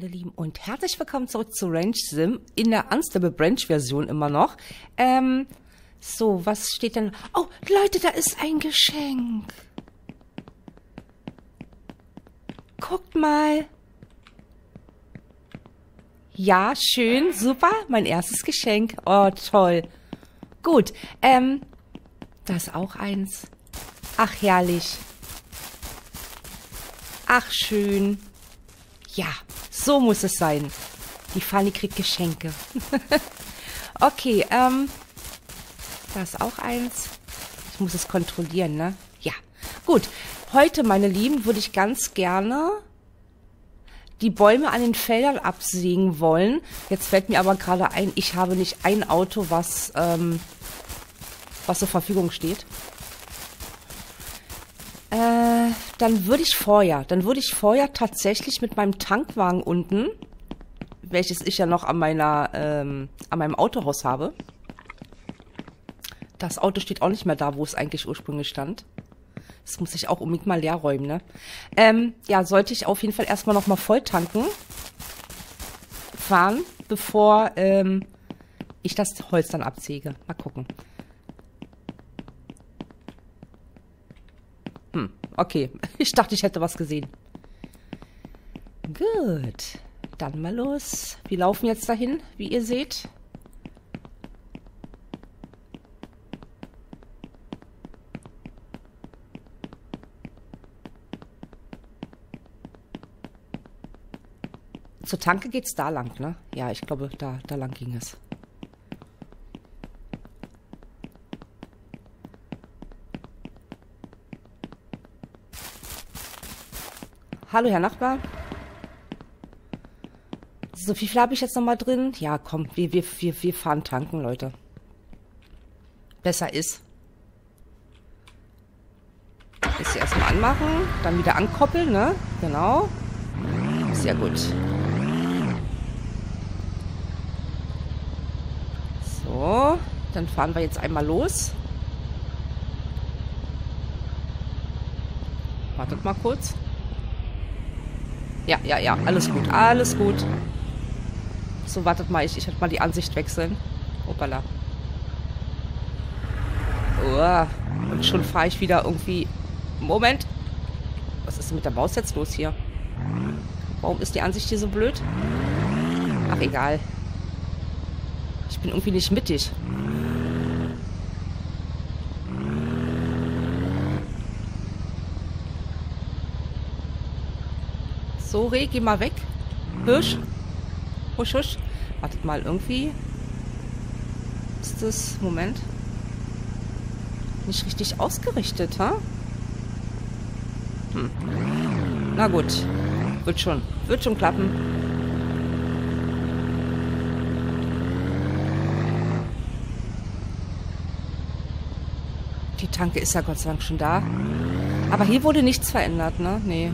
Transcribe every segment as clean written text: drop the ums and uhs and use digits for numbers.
meine Lieben, und herzlich willkommen zurück zu Ranch Sim in der Unstable Branch Version immer noch. So, was steht denn? Oh, Leute, da ist ein Geschenk. Guckt mal. Ja, schön, super, mein erstes Geschenk. Oh, toll. Gut, da ist auch eins. Ach, herrlich. Ach, schön. Ja, so muss es sein. Die Fanny kriegt Geschenke. Okay, da ist auch eins. Ich muss es kontrollieren, ne? Ja, gut. Heute, meine Lieben, würde ich ganz gerne die Bäume an den Feldern absägen wollen. Jetzt fällt mir aber gerade ein, ich habe nicht ein Auto, was zur Verfügung steht. Dann würde ich vorher tatsächlich mit meinem Tankwagen unten, welches ich ja noch an meinem Autohaus habe. Das Auto steht auch nicht mehr da, wo es eigentlich ursprünglich stand. Das muss ich auch unbedingt mal leer räumen, ne? Ja, sollte ich auf jeden Fall erstmal nochmal voll tanken, fahren, bevor ich das Holz dann absäge. Mal gucken. Okay, ich dachte, ich hätte was gesehen. Gut, dann mal los. Wir laufen jetzt dahin, wie ihr seht. Zur Tanke geht's da lang, ne? Ja, ich glaube, da lang ging es. Hallo, Herr Nachbar. So, wie viel habe ich jetzt nochmal drin? Ja, komm, wir fahren tanken, Leute. Besser ist. Jetzt hier erstmal anmachen, dann wieder ankoppeln, ne? Genau. Sehr gut. So, dann fahren wir jetzt einmal los. Wartet mal kurz. Ja, alles gut, alles gut. So, wartet mal, ich hätte mal die Ansicht wechseln. Hoppala. Uah, und schon fahre ich wieder irgendwie... Moment! Was ist denn mit der Maus jetzt los hier? Warum ist die Ansicht hier so blöd? Ach, egal. Ich bin irgendwie nicht mittig. So, Reh, geh mal weg. Hirsch. Husch, husch. Wartet mal, irgendwie. Ist das... Moment. Nicht richtig ausgerichtet, ha? Hm. Na gut. Wird schon. Wird schon klappen. Die Tanke ist ja Gott sei Dank schon da. Aber hier wurde nichts verändert, ne? Nee.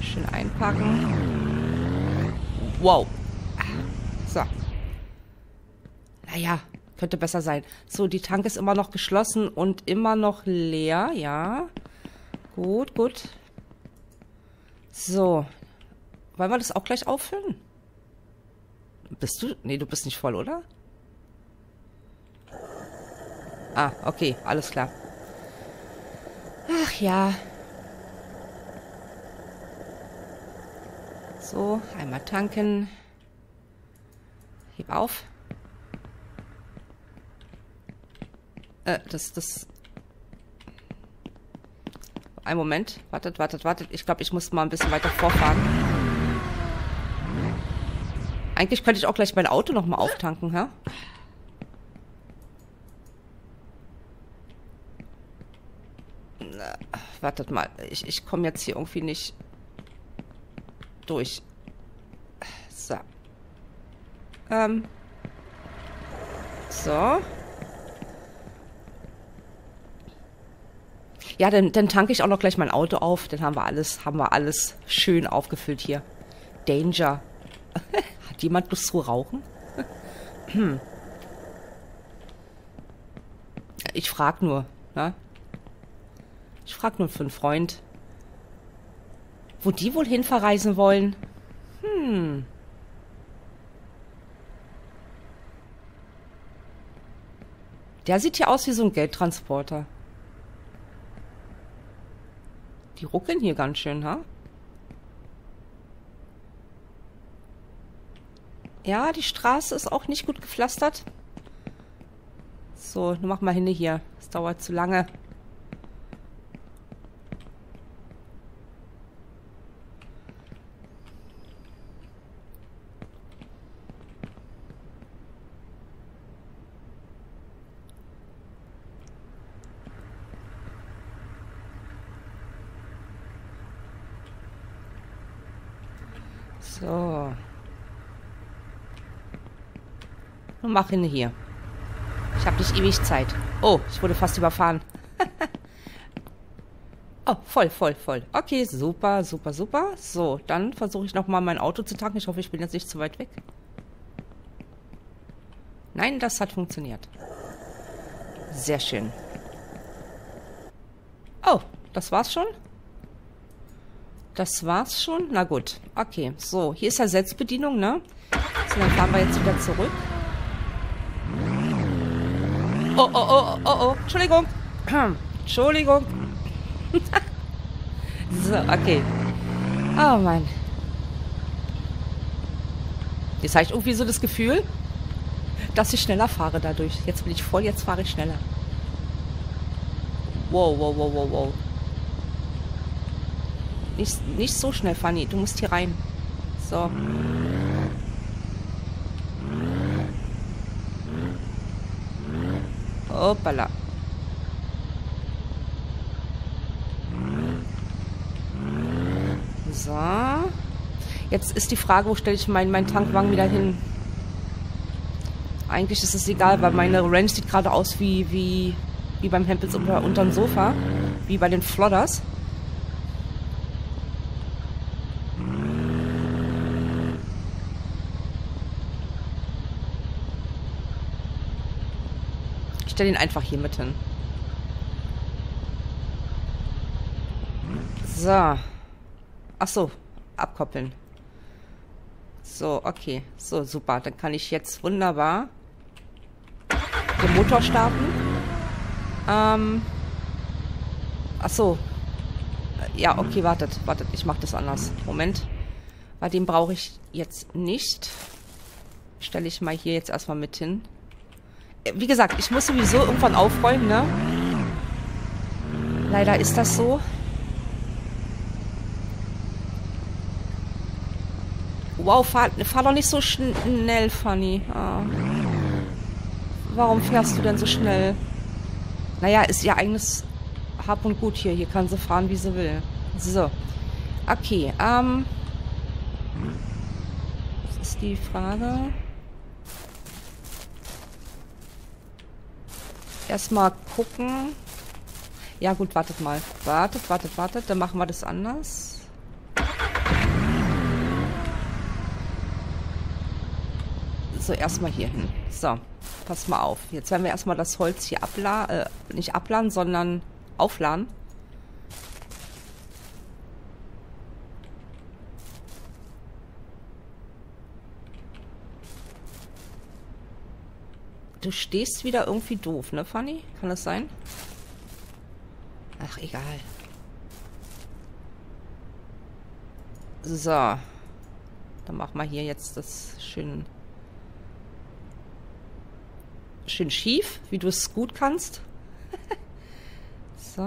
Schön einpacken. Wow. So. Naja, könnte besser sein. So, die Tank ist immer noch geschlossen und immer noch leer. Ja. Gut, gut. So. Wollen wir das auch gleich auffüllen? Bist du... Nee, du bist nicht voll, oder? Ah, okay. Alles klar. Ach ja. So, einmal tanken. Heb auf. Ein Moment. Wartet. Ich glaube, ich muss mal ein bisschen weiter vorfahren. Eigentlich könnte ich auch gleich mein Auto nochmal auftanken, hä? Na, wartet mal. Ich komme jetzt hier irgendwie nicht... durch. So. So. Ja, dann tanke ich auch noch gleich mein Auto auf. Dann haben wir alles schön aufgefüllt hier. Danger. Hat jemand Lust zu rauchen? Ich frag nur, ne? Ich frag nur für einen Freund. Wo die wohl hin verreisen wollen? Hm. Der sieht hier aus wie so ein Geldtransporter. Die ruckeln hier ganz schön, ha? Ja, die Straße ist auch nicht gut gepflastert. So, mach mal hin hier. Es dauert zu lange. So. Und mach hin hier. Ich habe nicht ewig Zeit. Oh, ich wurde fast überfahren. Oh, voll. Okay, super. So, dann versuche ich nochmal mein Auto zu tanken. Ich hoffe, ich bin jetzt nicht zu weit weg. Nein, das hat funktioniert. Sehr schön. Oh, das war's schon? Na gut. Okay, so. Hier ist ja Selbstbedienung, ne? So, dann fahren wir jetzt wieder zurück. Oh. Entschuldigung. So, okay. Oh, Mann. Jetzt habe ich irgendwie so das Gefühl, dass ich schneller fahre dadurch. Jetzt bin ich voll, jetzt fahre ich schneller. Wow. Nicht so schnell, Fanny. Du musst hier rein. So. Hoppala. So. Jetzt ist die Frage, wo stelle ich meinen Tankwagen wieder hin? Eigentlich ist es egal, weil meine Ranch sieht gerade aus wie beim Hempels unterm Sofa. Wie bei den Flodders. Den einfach hier mit hin. So. Ach so, abkoppeln. So, okay. So, super. Dann kann ich jetzt wunderbar den Motor starten. Ach so. Ja, okay, wartet. Ich mache das anders. Moment. Bei dem brauche ich jetzt nicht. Stelle ich mal hier jetzt erstmal mit hin. Wie gesagt, ich muss sowieso irgendwann aufräumen, ne? Leider ist das so. Wow, fahr doch nicht so schnell, Fanny. Ah. Warum fährst du denn so schnell? Naja, ist ihr eigenes Hab und Gut hier. Hier kann sie fahren, wie sie will. So. Okay, das ist die Frage. Erstmal gucken. Ja gut, wartet mal. Wartet. Dann machen wir das anders. So, erstmal hier hin. So, pass mal auf. Jetzt werden wir erstmal das Holz hier nicht abladen, sondern aufladen. Du stehst wieder irgendwie doof, ne, Fanny? Kann das sein? Ach, egal. So. Dann machen wir hier jetzt das schön schief, wie du es gut kannst. So.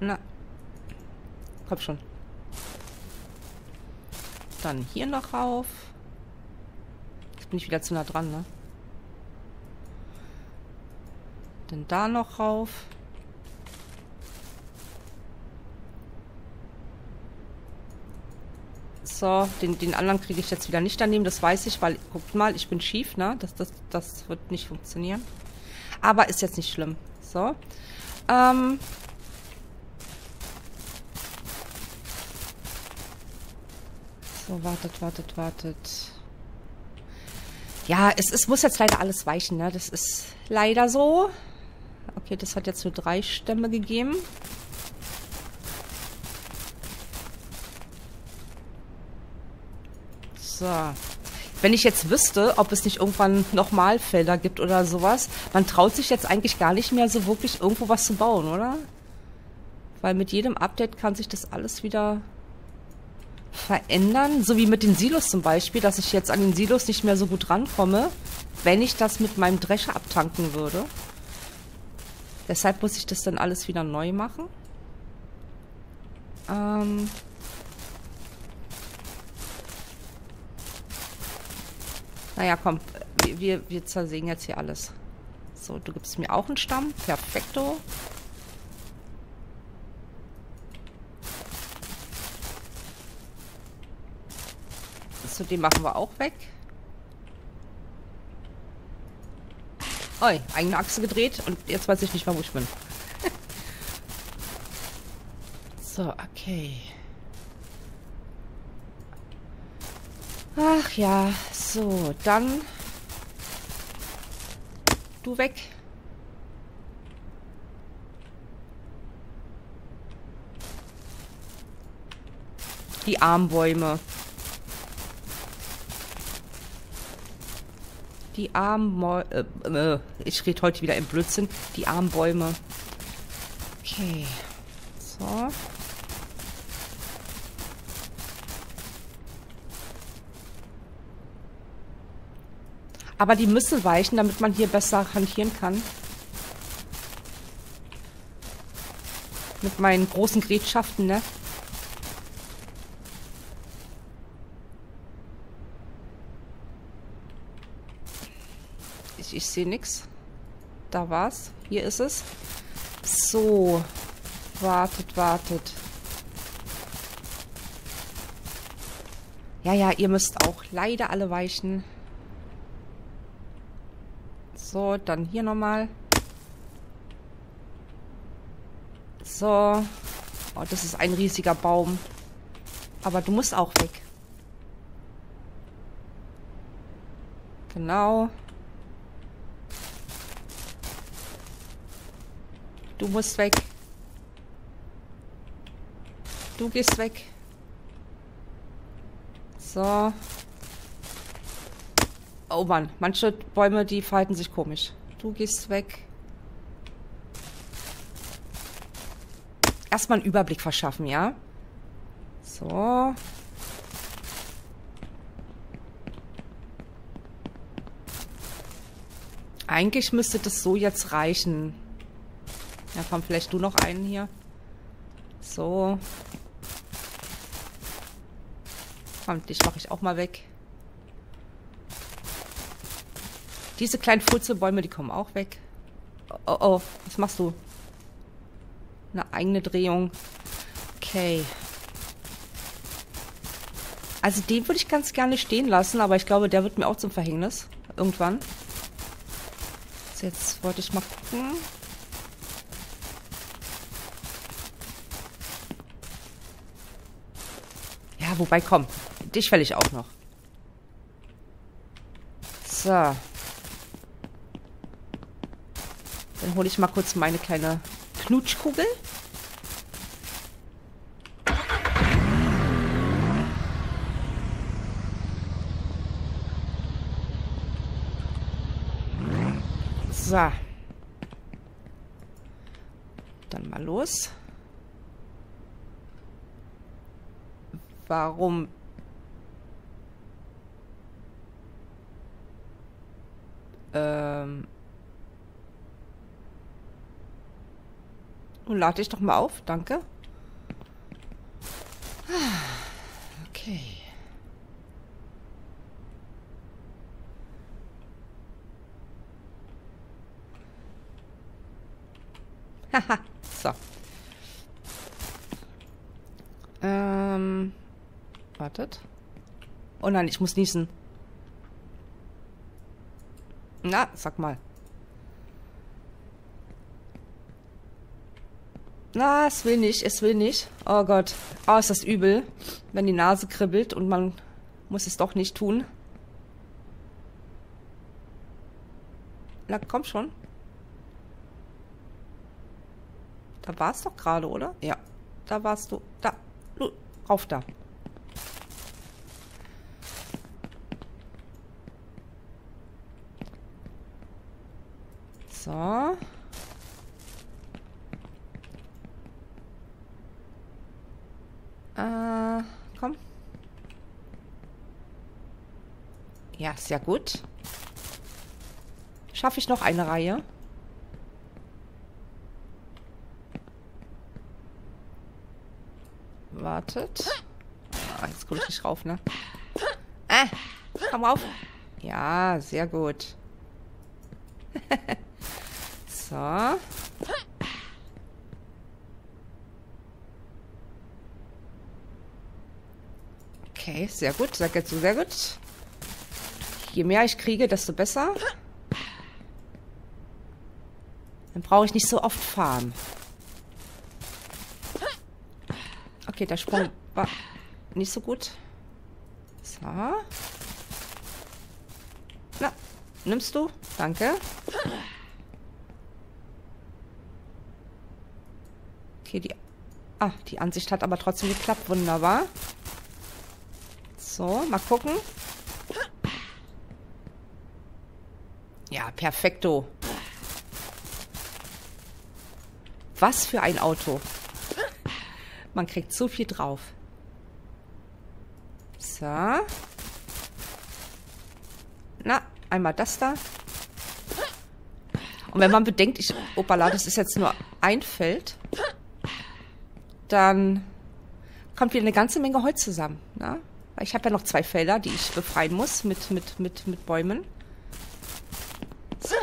Na. Komm schon. Dann hier noch rauf. Jetzt bin ich wieder zu nah dran, ne? Dann da noch rauf. So, den anderen kriege ich jetzt wieder nicht daneben, das weiß ich, weil, guckt mal, ich bin schief, ne? Das wird nicht funktionieren. Aber ist jetzt nicht schlimm. So. So, wartet. Ja, es muss jetzt leider alles weichen, ne? Das ist leider so. Okay, das hat jetzt nur 3 Stämme gegeben. So. Wenn ich jetzt wüsste, ob es nicht irgendwann nochmal Felder gibt oder sowas, man traut sich jetzt eigentlich gar nicht mehr so wirklich irgendwo was zu bauen, oder? Weil mit jedem Update kann sich das alles wieder verändern. So wie mit den Silos zum Beispiel, dass ich jetzt an den Silos nicht mehr so gut rankomme, wenn ich das mit meinem Drescher abtanken würde. Deshalb muss ich das dann alles wieder neu machen. Naja, komm, wir zersägen jetzt hier alles. So, du gibst mir auch einen Stamm. Perfekto. So, den machen wir auch weg. Oi, eigene Achse gedreht und jetzt weiß ich nicht mehr, wo ich bin. So, okay. Ach ja, so, dann du weg. Die Armbäume. Die Armbäume. Ich rede heute wieder im Blödsinn. Die Armbäume. Okay. So. Aber die müssen weichen, damit man hier besser hantieren kann. Mit meinen großen Gerätschaften, ne? Ich sehe nichts. Da war's. Hier ist es. So. Wartet. Ja, ihr müsst auch leider alle weichen. So, dann hier nochmal. So. Oh, das ist ein riesiger Baum. Aber du musst auch weg. Genau. Du musst weg. Du gehst weg. So. Oh Mann, manche Bäume, die verhalten sich komisch. Du gehst weg. Erstmal einen Überblick verschaffen, ja? So. Eigentlich müsste das so jetzt reichen. Ja, komm, vielleicht du noch einen hier. So. Komm, dich mache ich auch mal weg. Diese kleinen Furzelbäume, die kommen auch weg. Oh, was machst du? Eine eigene Drehung. Okay. Also den würde ich ganz gerne stehen lassen, aber ich glaube, der wird mir auch zum Verhängnis. Irgendwann. So, jetzt wollte ich mal gucken. Ja, wobei, komm. Dich fäll ich auch noch. So. Dann hole ich mal kurz meine kleine Knutschkugel. So. Dann mal los. Warum? Nun lade ich doch mal auf, danke. Okay. Haha, so. Wartet. Oh nein, ich muss niesen. Na, sag mal. Na, es will nicht. Oh Gott. Oh, ist das übel, wenn die Nase kribbelt und man muss es doch nicht tun. Na, komm schon. Da warst du doch gerade, oder? Ja. Da warst du. Da. Rauf da. So. Komm. Ja, ist ja gut. Schaffe ich noch eine Reihe? Wartet. Ah, jetzt komme ich nicht rauf, ne? Ah, komm rauf. Ja, sehr gut. So. Okay, sehr gut. Sag jetzt so, sehr gut. Je mehr ich kriege, desto besser. Dann brauche ich nicht so oft fahren. Okay, der Sprung war nicht so gut. So. Na, nimmst du? Danke. Okay, die Ansicht hat aber trotzdem geklappt. Wunderbar. So, mal gucken. Ja, perfekto. Was für ein Auto. Man kriegt so viel drauf. So. Na, einmal das da. Und wenn man bedenkt, opala, das ist jetzt nur ein Feld, dann kommt wieder eine ganze Menge Holz zusammen. Na? Weil ich habe ja noch zwei Felder, die ich befreien muss mit Bäumen. So,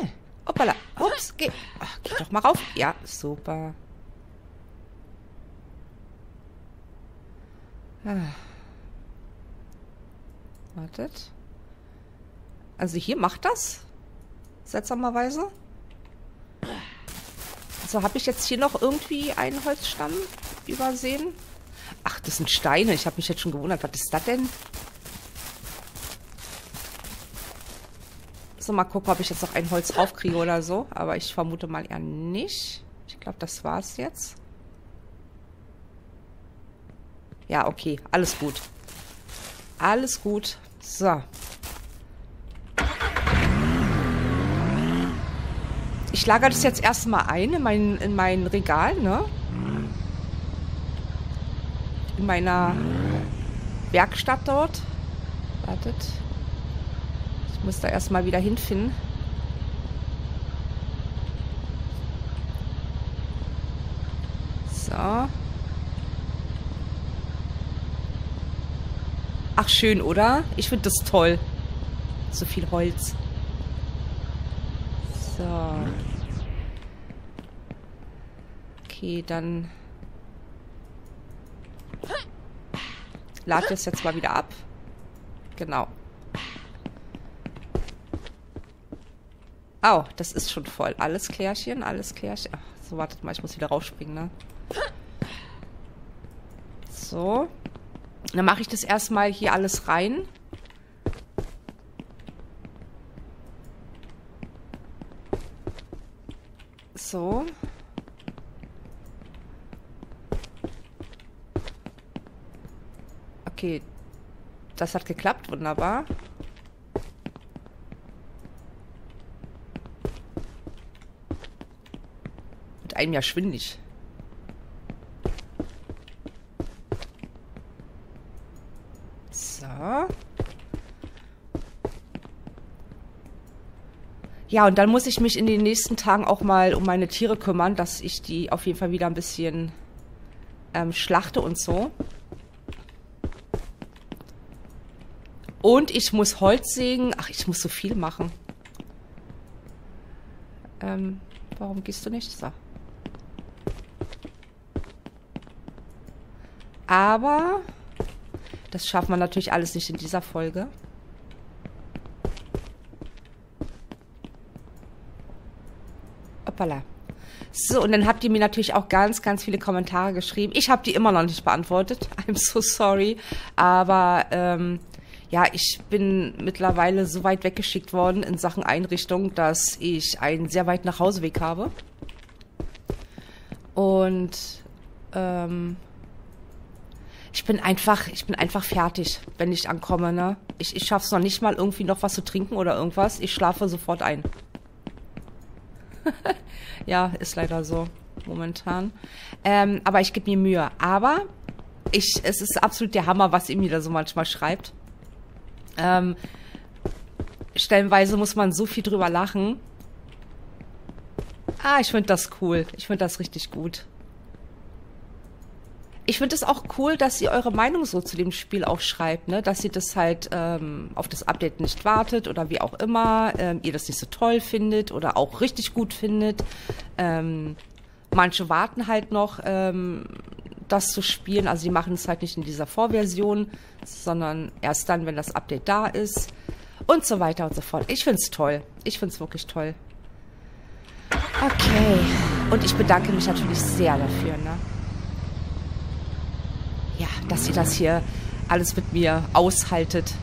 opala. Ups, geh. Ach, geh doch mal rauf. Ja, super. Ah. Wartet. Also hier macht das. Seltsamerweise. Also habe ich jetzt hier noch irgendwie einen Holzstamm übersehen? Ach, das sind Steine. Ich habe mich jetzt schon gewundert. Was ist das denn? So, mal gucken, ob ich jetzt noch ein Holz raufkriege oder so. Aber ich vermute mal eher nicht. Ich glaube, das war's jetzt. Ja, okay. Alles gut. Alles gut. So. Ich lagere das jetzt erstmal ein in mein Regal, ne? In meiner Werkstatt dort. Wartet. Ich muss da erstmal wieder hinfinden. So. Ach, schön, oder? Ich finde das toll. So viel Holz. So. Okay, dann lad das jetzt mal wieder ab. Genau. Au, das ist schon voll. Alles Klärchen, alles Klärchen. Ach, so, wartet mal, ich muss wieder raufspringen, ne? So. Dann mache ich das erstmal hier alles rein. So. Okay. Das hat geklappt. Wunderbar. Mit einem Jahr schwindig. Ja, und dann muss ich mich in den nächsten Tagen auch mal um meine Tiere kümmern, dass ich die auf jeden Fall wieder ein bisschen schlachte und so. Und ich muss Holz sägen. Ach, ich muss so viel machen. Warum gehst du nicht? So. Aber das schafft man natürlich alles nicht in dieser Folge. Hoppala. So, und dann habt ihr mir natürlich auch ganz, ganz viele Kommentare geschrieben. Ich habe die immer noch nicht beantwortet. I'm so sorry. Aber ja, ich bin mittlerweile so weit weggeschickt worden in Sachen Einrichtung, dass ich einen sehr weiten Nachhauseweg habe. Und ich bin einfach fertig, wenn ich ankomme, ne? Ich schaff's noch nicht mal irgendwie noch was zu trinken oder irgendwas. Ich schlafe sofort ein. Ja, ist leider so momentan. Aber ich gebe mir Mühe. Aber es ist absolut der Hammer, was ihr mir da so manchmal schreibt. Stellenweise muss man so viel drüber lachen. Ah, ich finde das cool. Ich finde das richtig gut. Ich finde es auch cool, dass ihr eure Meinung so zu dem Spiel auch schreibt, ne? Dass ihr das halt auf das Update nicht wartet oder wie auch immer, ihr das nicht so toll findet oder auch richtig gut findet. Manche warten halt noch, das zu spielen. Also die machen es halt nicht in dieser Vorversion, sondern erst dann, wenn das Update da ist und so weiter und so fort. Ich finde es toll. Ich finde es wirklich toll. Okay. Und ich bedanke mich natürlich sehr dafür, ne? Ja, dass ihr das hier alles mit mir aushaltet.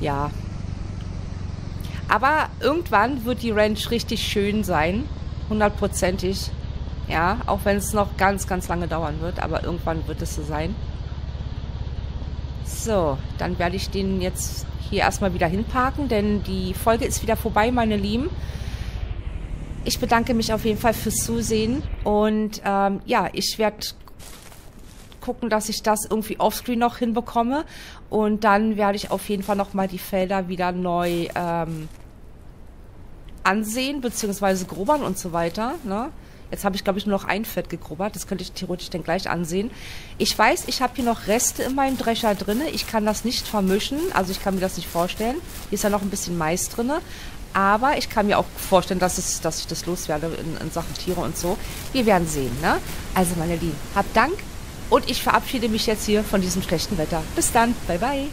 Ja. Aber irgendwann wird die Ranch richtig schön sein. 100%ig. Ja, auch wenn es noch ganz, ganz lange dauern wird. Aber irgendwann wird es so sein. So, dann werde ich den jetzt hier erstmal wieder hinparken, denn die Folge ist wieder vorbei, meine Lieben. Ich bedanke mich auf jeden Fall fürs Zusehen und ja, ich werde gucken, dass ich das irgendwie offscreen noch hinbekomme und dann werde ich auf jeden Fall nochmal die Felder wieder neu ansehen, beziehungsweise grubbern und so weiter, ne? Jetzt habe ich, glaube ich, nur noch ein Feld gegrubbert. Das könnte ich theoretisch dann gleich ansehen. Ich weiß, ich habe hier noch Reste in meinem Drescher drin. Ich kann das nicht vermischen. Also ich kann mir das nicht vorstellen. Hier ist ja noch ein bisschen Mais drin. Aber ich kann mir auch vorstellen, dass ich das loswerde in Sachen Tiere und so. Wir werden sehen, ne? Also, meine Lieben, habt Dank. Und ich verabschiede mich jetzt hier von diesem schlechten Wetter. Bis dann. Bye, bye.